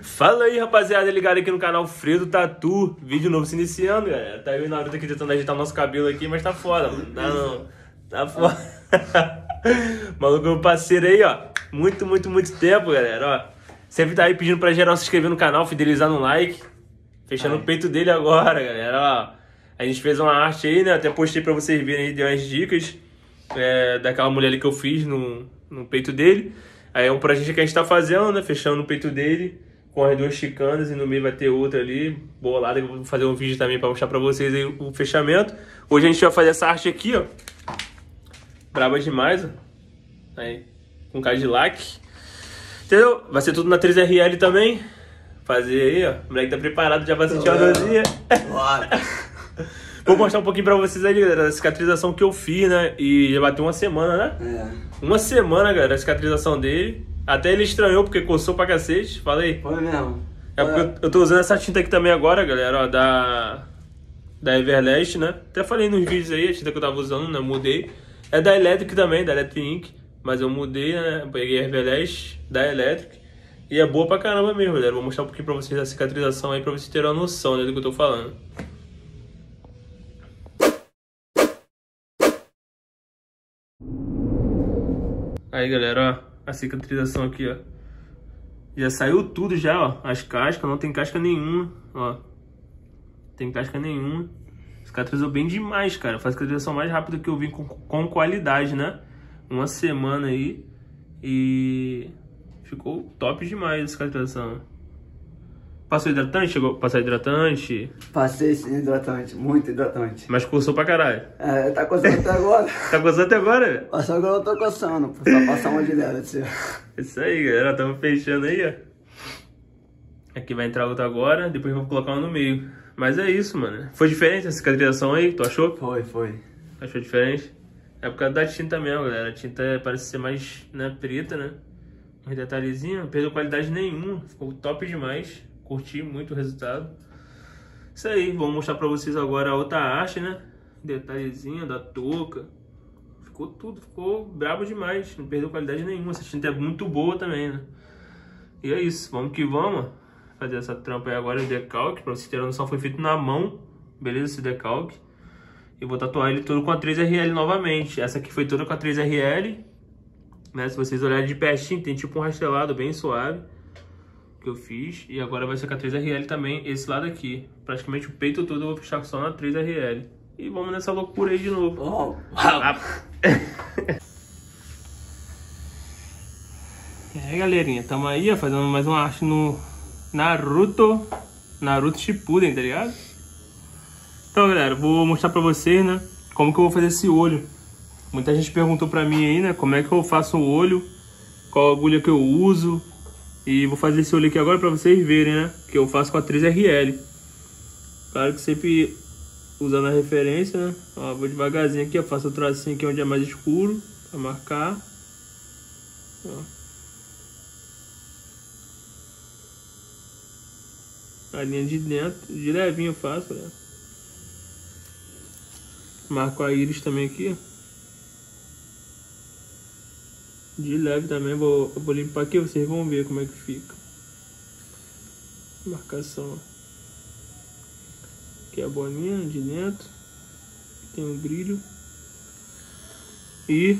Fala aí, rapaziada, ligado aqui no canal Fredo Tattoo. Vídeo novo se iniciando, galera. Tá eu e o Naruto aqui tentando ajeitar o nosso cabelo aqui, mas tá foda, mano. Tá foda. Maluco, meu parceiro aí, ó. Muito tempo, galera, ó. Sempre tá aí pedindo pra geral se inscrever no canal, fidelizar no like. Fechando o peito dele agora, galera, ó. A gente fez uma arte aí, né? Até postei pra vocês verem aí, dei umas dicas daquela mulher ali que eu fiz no peito dele. Aí é um projeto que a gente tá fazendo, né? Fechando o peito dele com as duas chicanas e no meio vai ter outra ali, bolada, que eu vou fazer um vídeo também pra mostrar pra vocês aí o fechamento. Hoje a gente vai fazer essa arte aqui, ó. Braba demais, ó. Aí, com Cadillac. Entendeu? Vai ser tudo na 3RL também. Fazer aí, ó. O moleque tá preparado, já vai sentir uma dorzinha. Vou mostrar um pouquinho pra vocês aí, galera, a cicatrização que eu fiz, né? E já bateu uma semana, né? É. Uma semana, galera, a cicatrização dele. Até ele estranhou, porque coçou pra cacete. Falei. Foi mesmo. É porque eu tô usando essa tinta aqui também agora, galera, ó, da Everlast, né? Até falei nos vídeos aí, a tinta que eu tava usando, né? Mudei. É da Electric também, da Electric Ink. Mas eu mudei, né? Eu peguei a Everlast da Electric. E é boa pra caramba mesmo, galera. Vou mostrar um pouquinho pra vocês a cicatrização aí, pra vocês terem uma noção, né, do que eu tô falando. Aí, galera, ó, a cicatrização aqui, ó. Já saiu tudo já, ó. As cascas, não tem casca nenhuma, ó. Tem casca nenhuma. Cicatrizou bem demais, cara. Faz a cicatrização mais rápida que eu vim com qualidade, né? Uma semana aí. E ficou top demais a cicatrização. Passou hidratante? Chegou a passar hidratante? Passei sim, hidratante. Muito hidratante. Mas coçou pra caralho? É, tá coçando até agora. Tá coçando até agora, velho? Mas agora eu tô coçando. Só passar uma direto, tio. Isso aí, galera. Tamo fechando aí, ó. Aqui vai entrar outra agora. Depois vou colocar uma no meio. Mas é isso, mano. Foi diferente a cicatrização aí? Tu achou? Foi. Achou diferente? É por causa da tinta mesmo, galera. A tinta parece ser mais, né, preta, né? Um detalhezinho. Não perdeu qualidade nenhuma. Ficou top demais. Curti muito o resultado. Isso aí, vou mostrar pra vocês agora a outra arte, né? Detalhezinho da touca. Ficou tudo, ficou brabo demais. Não perdeu qualidade nenhuma. Essa tinta é muito boa também, né? E é isso, vamos que vamos. Fazer essa trampa aí agora, o decalque. Pra vocês terem noção, foi feito na mão. Beleza, esse decalque. E vou tatuar ele todo com a 3RL novamente. Essa aqui foi toda com a 3RL. Né? Se vocês olharem de pertinho, tem tipo um rastelado bem suave que eu fiz, e agora vai ser com a 3RL também, esse lado aqui. Praticamente o peito todo eu vou fechar só na 3RL. E vamos nessa loucura aí de novo. Oh. E aí, galerinha, tamo aí, ó, fazendo mais uma arte no Naruto Shippuden, tá ligado? Então, galera, vou mostrar pra vocês, né, como que eu vou fazer esse olho. Muita gente perguntou pra mim aí, né, como é que eu faço o olho, qual agulha que eu uso. E vou fazer esse olho aqui agora pra vocês verem, né? Que eu faço com a 3RL. Claro que sempre usando a referência, né? Ó, vou devagarzinho aqui, ó. Faço o tracinho aqui onde é mais escuro, pra marcar. Ó. A linha de dentro, de levinho eu faço, né? Marco a íris também aqui, ó. De leve também, eu vou limpar aqui, vocês vão ver como é que fica. Marcação. Aqui a bolinha de dentro. Tem um brilho. E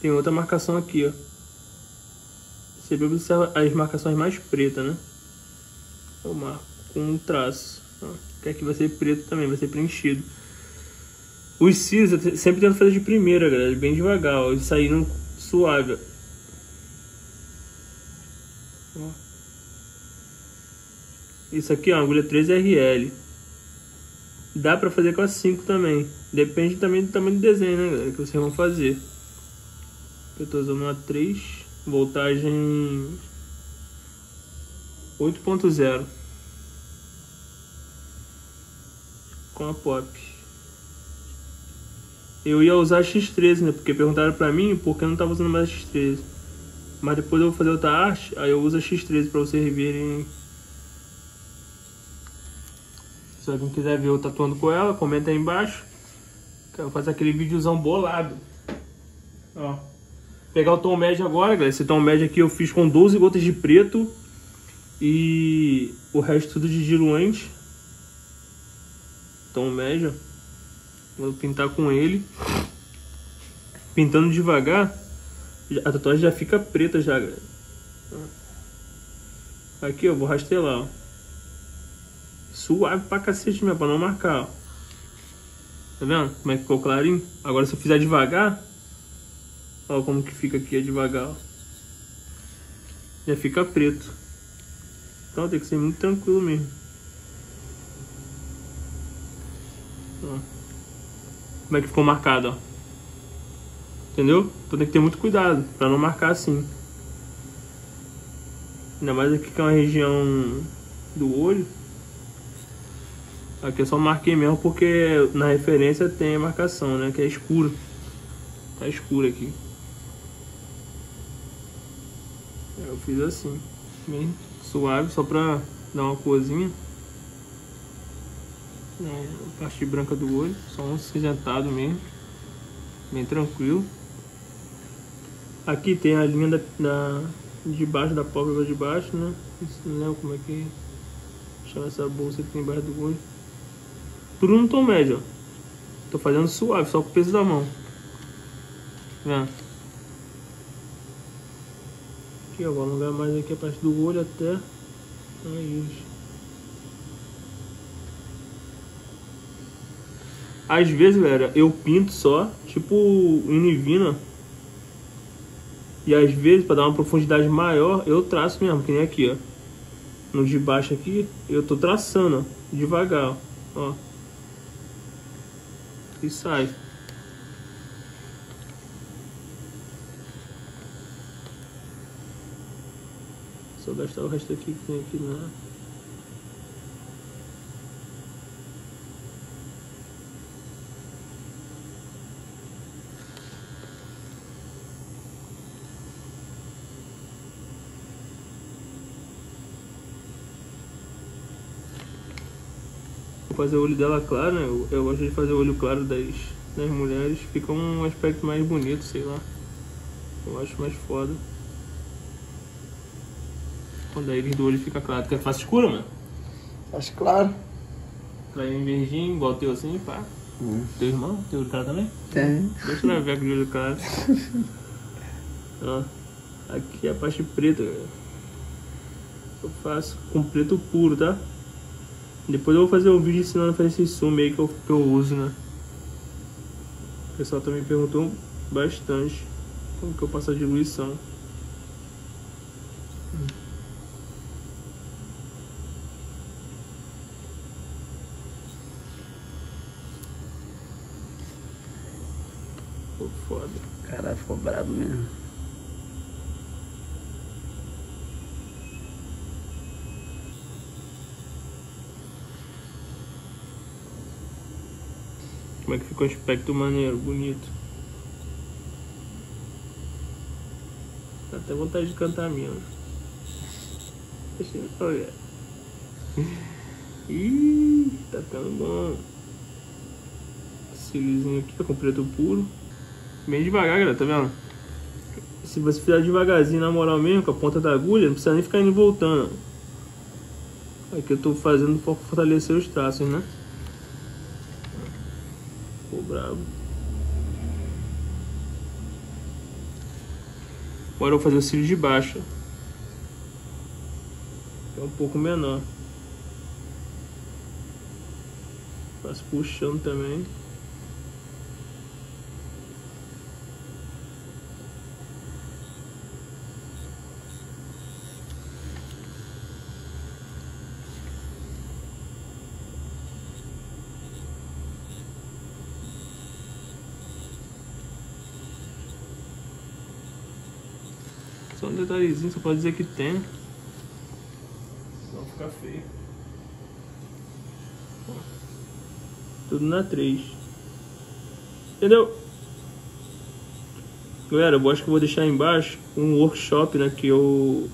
tem outra marcação aqui, ó. Você observa as marcações mais pretas, né? Eu marco com um traço. Ó, que aqui vai ser preto também, vai ser preenchido. Os cis eu sempre tento fazer de primeira, galera, bem devagar, ó, eles saíram suave, ó. Isso aqui é uma agulha 3RL. Dá pra fazer com a 5 também. Depende também do tamanho do desenho, né, galera, que vocês vão fazer. Eu tô usando uma 3, voltagem 8.0. Com a pop. Eu ia usar a X13, né? Porque perguntaram pra mim por que eu não tava usando mais a X13. Mas depois eu vou fazer outra arte, aí eu uso a X13 pra vocês verem. Se alguém quiser ver eu tatuando com ela, comenta aí embaixo. Que eu faço aquele videozão bolado. Ó. pegar o tom médio agora, galera. Esse tom médio aqui eu fiz com 12 gotas de preto e o resto tudo de diluente. Tom médio. Vou pintar com ele. Pintando devagar, a tatuagem já fica preta já, galera. Aqui eu vou rastelar, ó. Suave pra cacete mesmo, pra não marcar, ó. Tá vendo como é que ficou clarinho? Agora se eu fizer devagar, ó como que fica aqui, é devagar, ó. Já fica preto. Então tem que ser muito tranquilo mesmo. Ó. Como é que ficou marcado, ó. Entendeu? Então tem que ter muito cuidado pra não marcar assim. Ainda mais aqui que é uma região do olho. Aqui eu só marquei mesmo porque na referência tem a marcação, né? Que é escuro. Tá escuro aqui. Eu fiz assim. Bem suave, só pra dar uma corzinha. Na parte branca do olho. Só um cinzentado mesmo. Bem tranquilo. Aqui tem a linha de baixo, da pálpebra de baixo, né? Não lembro como é que chama essa bolsa que tem embaixo do olho. Tudo no tom médio, ó. Tô fazendo suave, só com o peso da mão. Tá vendo? Aqui, ó, vou alongar mais aqui a parte do olho até... Aí. Às vezes, galera, eu pinto só, tipo em nivina. E às vezes, para dar uma profundidade maior, eu traço mesmo, que nem aqui, ó. No de baixo aqui, eu tô traçando, ó, devagar, ó. E sai. Só gastar o resto aqui que tem aqui, né? Fazer o olho dela claro, né? Eu gosto de fazer o olho claro das mulheres. Fica um aspecto mais bonito, sei lá. Eu acho mais foda. Quando a íris do olho fica claro. Quer que faça escuro, mano? Acho claro. Trai um verdinho, igual o teu assim, pá. Teu irmão? Teu olho claro também? Tem. Deixa eu ver aquele olho claro. Ó, aqui é a parte preta, galera. Eu faço com preto puro, tá? Depois eu vou fazer um vídeo ensinando a fazer esse zoom aí que eu uso, né? O pessoal também perguntou bastante como que eu passo a diluição. Ficou foda. Caralho, ficou brabo mesmo. Como é que ficou o aspecto maneiro, bonito. Dá até vontade de cantar mesmo. Deixa eu olhar. Ih, tá ficando bom. Esse lisinho aqui tá com preto puro. Bem devagar, galera, tá vendo? Se você fizer devagarzinho, na moral mesmo, com a ponta da agulha, não precisa nem ficar indo e voltando. Aqui eu tô fazendo pra fortalecer os traços, né? Bravo. Agora eu vou fazer o cílio de baixo. É um pouco menor. Faço puxando também. Só um detalhezinho, só pode dizer que tem. Senão fica feio. Tudo na 3. Entendeu? Galera, eu acho que eu vou deixar aí embaixo um workshop, né? Que eu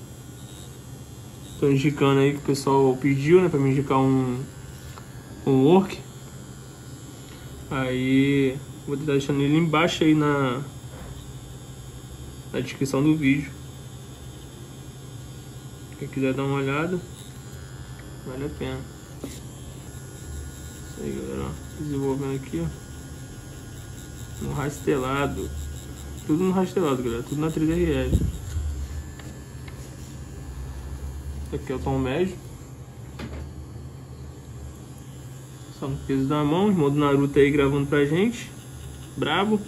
tô indicando aí, que o pessoal pediu, né? Pra me indicar um work. Aí, vou tentar deixando ele embaixo aí na... na descrição do vídeo. Quem quiser dar uma olhada, vale a pena. Isso aí, galera, ó. Desenvolvendo aqui, ó, no rastelado. Tudo no rastelado, galera, tudo na 3DRL. Aqui é o tom médio. Só no peso da mão, o irmão do Naruto aí gravando pra gente. Brabo.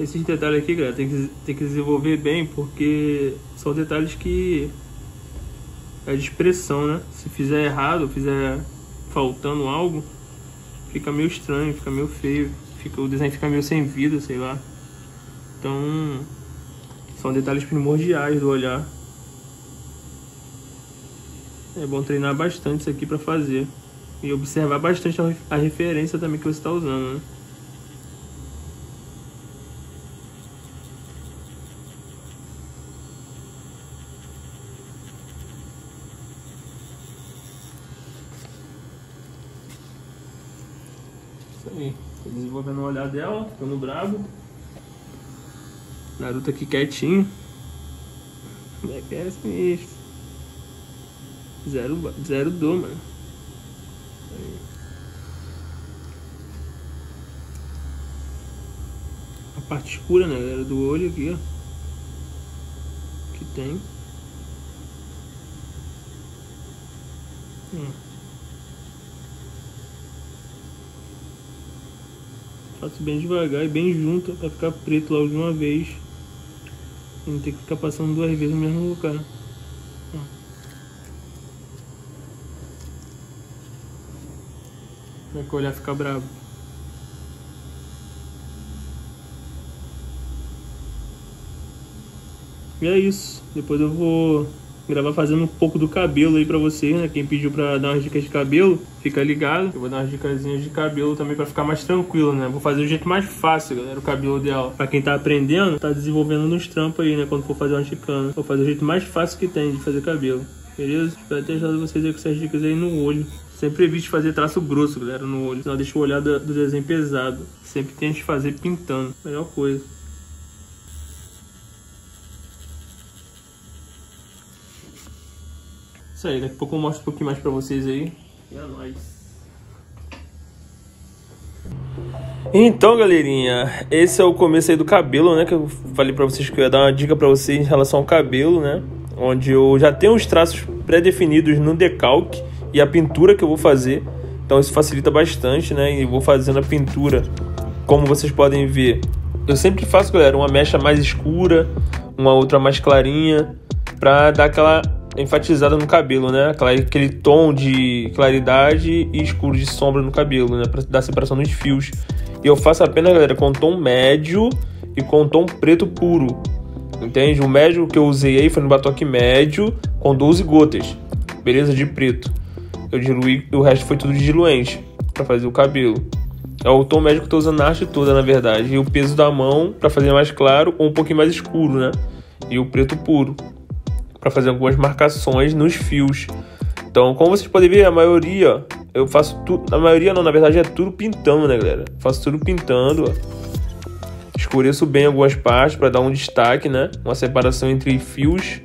Esses detalhes aqui, galera, tem que desenvolver bem, porque são detalhes que é de expressão, né? Se fizer errado, fizer faltando algo, fica meio estranho, fica meio feio, o desenho fica meio sem vida, sei lá. Então, são detalhes primordiais do olhar. É bom treinar bastante isso aqui pra fazer. E observar bastante a referência também que você tá usando, né? Tô desenvolvendo o olhar dela, ficando brabo. Naruto aqui quietinho. Moleque é assim mesmo. Zero dor, mano. Aí. A parte escura, né, galera, do olho aqui, ó. Que tem. Faço bem devagar e bem junto pra ficar preto logo de uma vez. Não tem que ficar passando duas vezes no mesmo lugar. Vai que o olhar fica bravo. E é isso. Depois eu vou gravar fazendo um pouco do cabelo aí pra vocês, né? Quem pediu pra dar umas dicas de cabelo, fica ligado. Eu vou dar umas dicasinhas de cabelo também pra ficar mais tranquilo, né? Vou fazer o jeito mais fácil, galera, o cabelo dela. Pra quem tá aprendendo, tá desenvolvendo nos trampos aí, né? Quando for fazer uma chicana. Vou fazer o jeito mais fácil que tem de fazer cabelo, beleza? Espero ter ajudado vocês aí com essas dicas aí no olho. Sempre evite fazer traço grosso, galera, no olho. Senão deixa o olhar do desenho pesado. Sempre tente fazer pintando. Melhor coisa. Isso aí, daqui a pouco eu mostro um pouquinho mais pra vocês aí. E é nóis. Então, galerinha, esse é o começo aí do cabelo, né? Que eu falei pra vocês que eu ia dar uma dica pra vocês em relação ao cabelo, né? Onde eu já tenho os traços pré-definidos no decalque e a pintura que eu vou fazer. Então isso facilita bastante, né? E vou fazendo a pintura, como vocês podem ver. Eu sempre faço, galera, uma mecha mais escura, uma outra mais clarinha, pra dar aquela enfatizada no cabelo, né? Aquele tom de claridade e escuro de sombra no cabelo, né? Pra dar separação nos fios. E eu faço apenas, galera, com tom médio e com tom preto puro. Entende? O médio que eu usei aí foi no batoque médio com 12 gotas. Beleza? De preto. Eu diluí, o resto foi tudo de diluente pra fazer o cabelo. É o tom médio que eu tô usando na arte toda, na verdade. E o peso da mão pra fazer mais claro ou um pouquinho mais escuro, né? E o preto puro para fazer algumas marcações nos fios. Então, como vocês podem ver, a maioria eu faço tudo, a maioria não, na verdade é tudo pintando, né, galera? Faço tudo pintando, ó. Escureço bem algumas partes para dar um destaque, né? Uma separação entre fios.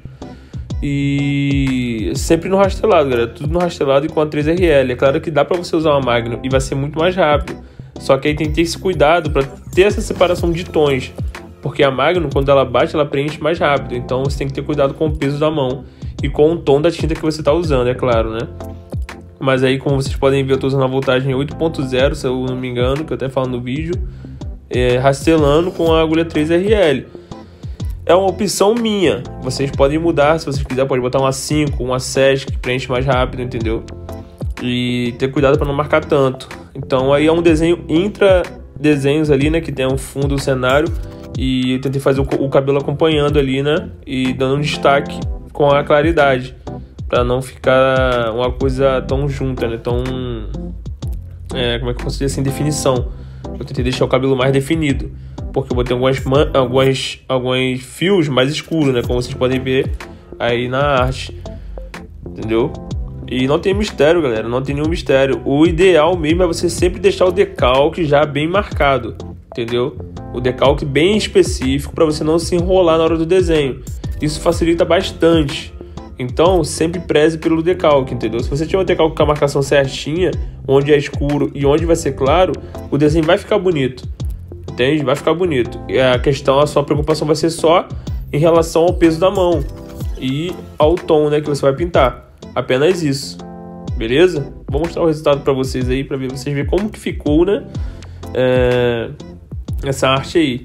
E sempre no rastelado, galera, tudo no rastelado e com a 3RL. É claro que dá para você usar uma magna e vai ser muito mais rápido. Só que aí tem que ter esse cuidado para ter essa separação de tons. Porque a Magnum, quando ela bate, ela preenche mais rápido. Então você tem que ter cuidado com o peso da mão e com o tom da tinta que você está usando, é claro, né? Mas aí, como vocês podem ver, eu estou usando a voltagem 8.0, se eu não me engano, que eu até falo no vídeo, rastelando com a agulha 3RL. É uma opção minha. Vocês podem mudar, se vocês quiserem, pode botar uma 5, uma 7, que preenche mais rápido, entendeu? E ter cuidado para não marcar tanto. Então aí é um desenho intra-desenhos ali, né? Que tem um fundo, um cenário. E eu tentei fazer o cabelo acompanhando ali, né? E dando um destaque com a claridade. Pra não ficar uma coisa tão junta, né? Tão... como é que eu posso dizer assim? Definição. eu tentei deixar o cabelo mais definido, porque eu botei alguns fios mais escuros, né, como vocês podem ver aí na arte, entendeu? E não tem mistério, galera, não tem nenhum mistério. O ideal mesmo é você sempre deixar o decalque já bem marcado, entendeu? O decalque bem específico para você não se enrolar na hora do desenho. Isso facilita bastante. Então, sempre preze pelo decalque, entendeu? Se você tiver um decalque com a marcação certinha, onde é escuro e onde vai ser claro, o desenho vai ficar bonito, entende? Vai ficar bonito. E a questão, a sua preocupação vai ser só em relação ao peso da mão e ao tom, né, que você vai pintar. Apenas isso, beleza? Vou mostrar o resultado para vocês aí, para vocês verem como que ficou, né? Essa arte aí.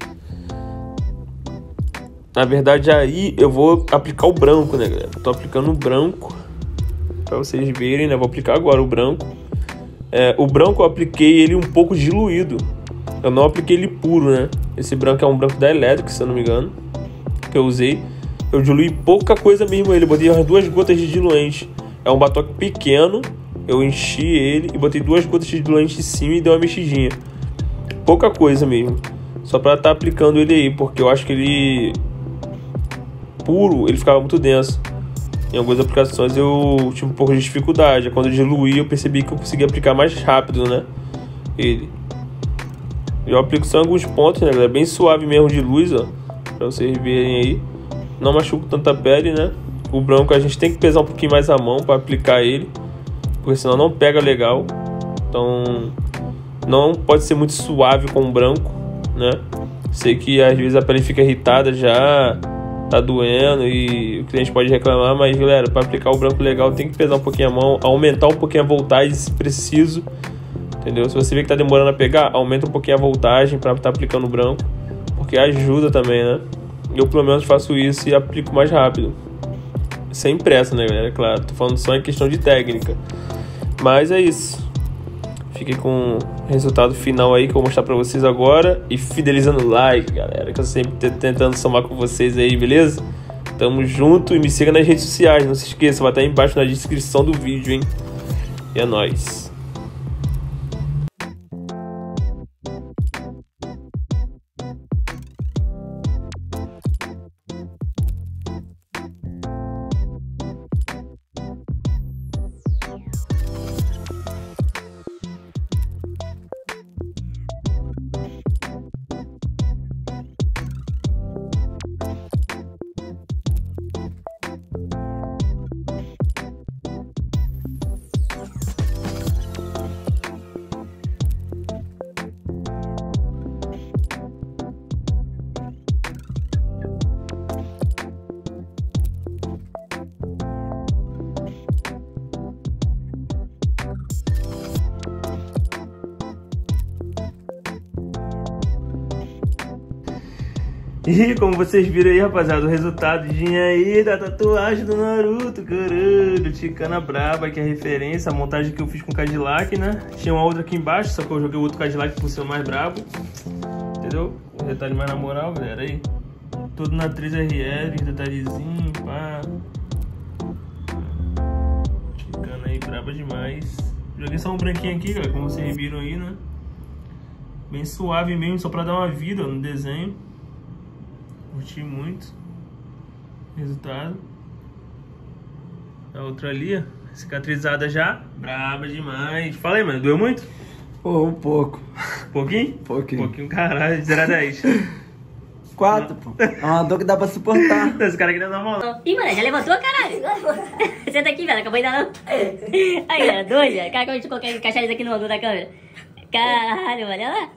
Na verdade, aí eu vou aplicar o branco, né, galera? Tô aplicando o branco para vocês verem, né? Vou aplicar agora o branco. O branco eu apliquei ele um pouco diluído. Eu não apliquei ele puro, né? Esse branco é um branco da Electric, se eu não me engano, que eu usei. Eu diluí pouca coisa mesmo ele, botei as 2 gotas de diluente. É um batoque pequeno, eu enchi ele e botei 2 gotas de diluente em cima e dei uma mexidinha. Pouca coisa mesmo, só pra estar aplicando ele aí, porque eu acho que ele puro, ele ficava muito denso. Em algumas aplicações eu tive um pouco de dificuldade. Quando eu diluí eu percebi que eu consegui aplicar mais rápido, né, ele. Eu aplico só alguns pontos, né, galera, bem suave mesmo de luz, ó, pra vocês verem aí. Não machuco tanta pele, né? O branco a gente tem que pesar um pouquinho mais a mão para aplicar ele, porque senão não pega legal. Então não pode ser muito suave com o branco, né? Sei que às vezes a pele fica irritada já, tá doendo e o cliente pode reclamar, mas galera, para aplicar o branco legal tem que pesar um pouquinho a mão, aumentar um pouquinho a voltagem se preciso, entendeu? Se você vê que tá demorando a pegar, aumenta um pouquinho a voltagem para estar aplicando o branco, porque ajuda também, né? Eu pelo menos faço isso e aplico mais rápido. Sem pressa, né, galera? Claro, tô falando só em questão de técnica. Mas é isso. Fiquei com o resultado final aí que eu vou mostrar pra vocês agora. E fidelizando o like, galera, que eu sempre tô tentando somar com vocês aí, beleza? Tamo junto e me siga nas redes sociais. Não se esqueça, vai estar aí embaixo na descrição do vídeo, hein? E é nóis. E como vocês viram aí, rapaziada, o resultadinho aí da tatuagem do Naruto, caralho, Ticana Braba, que é a referência, a montagem que eu fiz com o Cadillac, né? Tinha uma outra aqui embaixo, só que eu joguei o outro Cadillac por ser o mais brabo, entendeu? O detalhe mais na moral, galera, aí. Tudo na 3RL, detalhezinho, pá. Ticana aí, braba demais. Joguei só um branquinho aqui, galera, como vocês viram aí, né? Bem suave mesmo, só pra dar uma vida no desenho. Curti muito o resultado. A outra ali, cicatrizada já, braba demais. Fala aí, mano, doeu muito? Pô, um pouco. Pouquinho? Pouquinho. Pouquinho, caralho, de 0 a 10. 4, pô. É uma dor que dá pra suportar. Esse cara aqui dá uma mão. Ih, mano, já levantou, caralho? Senta aqui, velho, acabou ainda não. Aí, galera, 2, velho. Cara, como a gente encaixar eles aqui no ângulo da câmera. Caralho, velho, olha lá.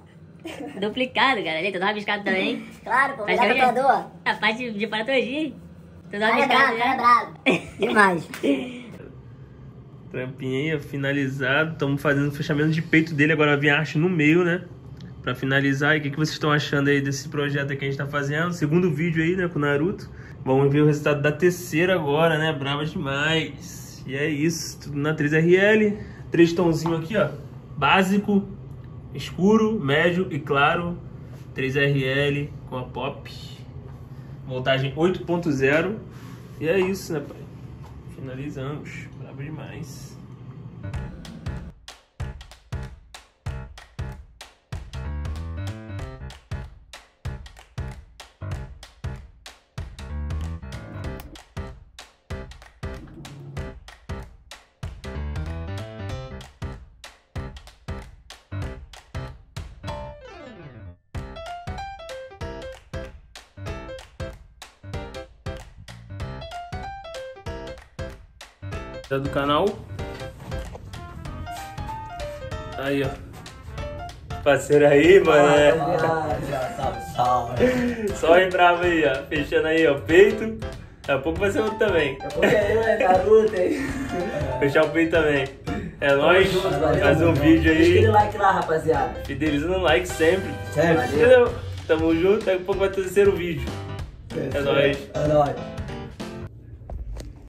Duplicado, cara. Gente, todo rabiscado também. Claro, pô. Melhor tatuador. A parte de paratologia. Todo rabiscado. Cara é bravo, demais. Trampinha aí, finalizado. Estamos fazendo o fechamento de peito dele. Agora vem a arte no meio, né? Pra finalizar. E o que vocês estão achando aí desse projeto que a gente tá fazendo? Segundo vídeo aí, né? Com o Naruto. Vamos ver o resultado da terceira agora, né? Brava demais. E é isso. Tudo na 3RL. 3 tonzinhos aqui, ó. Básico. Escuro, médio e claro, 3RL com a pop, voltagem 8.0 e é isso, né, pai? Finalizamos, brabo demais. do canal. Aí, ó. Parceiro aí, mano. Só em bravo aí, ó. Fechando aí, ó, o peito. Daqui a pouco vai ser outro também. Daqui a pouco é Naruto aí. Fechar o peito também. É nóis, mais um vídeo aí. Deixa aquele like lá, rapaziada. Fidelizando o like sempre. Sempre. Tamo junto, daqui a pouco vai ter o terceiro vídeo. É nóis. É nóis.